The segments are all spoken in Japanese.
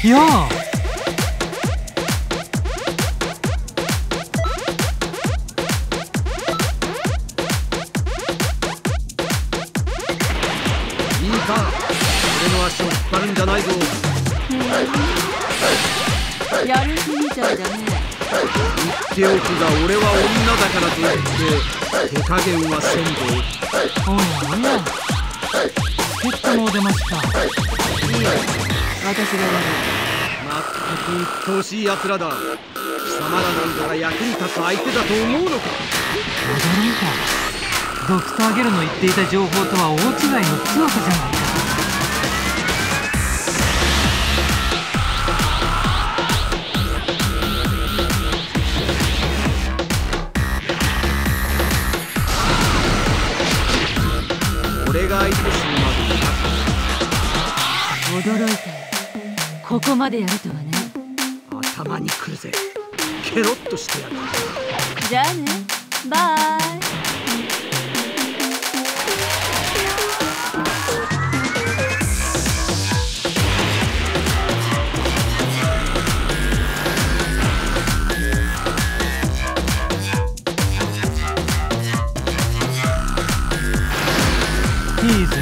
やあ、いいか、俺の足を引っ張るんじゃないぞ。やる気みたいだね。言っておくが、俺は女だからといって手加減はせんぞ。おい、なんや、ペットも出ました。いいや、私が悪い。まったく鬱陶しい奴らだ。貴様らなんだが役に立つ相手だと思うのか。驚いた。ドクターゲルの言っていた情報とは大違いの強さじゃないか。驚いた。ここまでやるとはね。頭にくるぜ。ケロッとしてやる。じゃあね、バイ。いいぜ、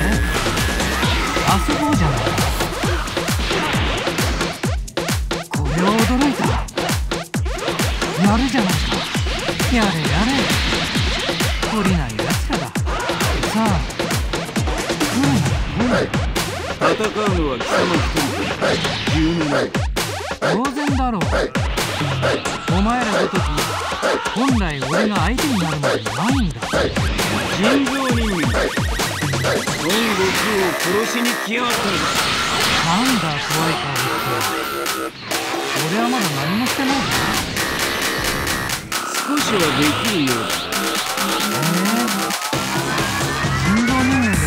遊ぼうじゃない。これは驚いた。やるじゃないか。やれやれ、懲りないやつらだ。さあ、来るなら来る。戦うのは貴様一人、有名ない。当然だろう。お前らの時、本来俺が相手になるまでないんだ。人造人間、ゴンゴクを殺しに来やがった。なんだ怖い顔って。俺はまだ何もしてないぞ。少しはできるよ。人造人間でもない。素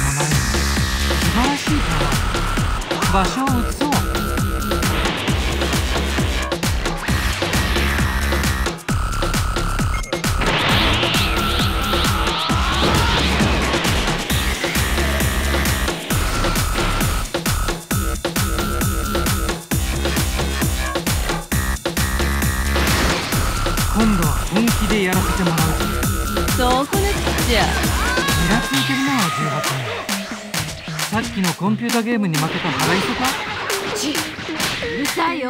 晴らしいから場所を移そう。今度は本気でやらせてもらう。そうこなくちゃ。イラついてるな、18年。さっきのコンピューターゲームに負けた腹いそか。ちうるさいよ。